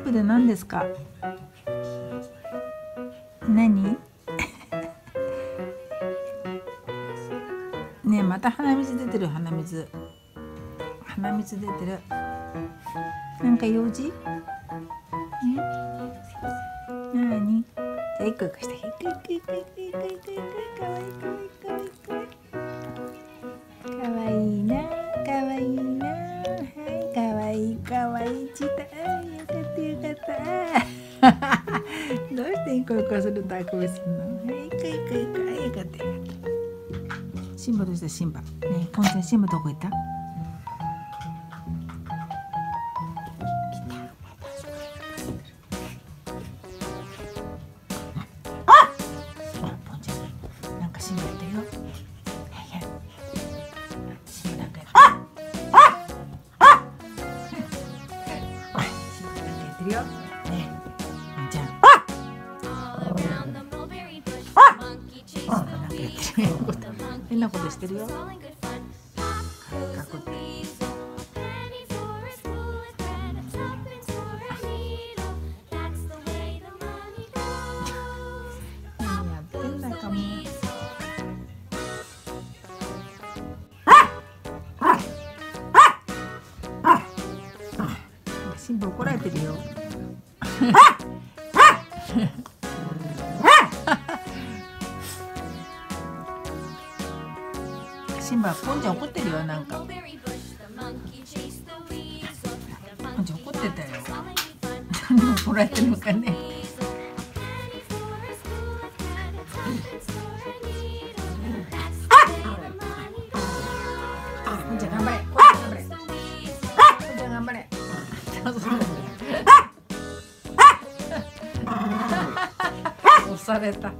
ップで何ですか？何？ねえ、また鼻水出てる、鼻水。鼻水出てる。なんか用事？ね、なに？じゃあ一個一個して。かわいいな、かわいいな。はい、かわいい、かわいいチーター。よかった、よかった。どうしてイコイコするとあくびするの？はい、イコイコイコ、よかったよかった。シンバどうした？シンバ。ねえ、ポンちゃん、シンバどこ行った？来た。あ、ポンちゃん、なんかシンバいたよ。はいはい。シンバなんかやった。シンバなんかやってるよ。ねえ。変なことしてるよ。シンボ怒られてるよ。シンバ、ポンちゃん怒ってるよ、なんか。ポンちゃん怒ってたよ。何怒られてるのかね。ポンちゃん頑張れ。ポンちゃん頑張れ。押された。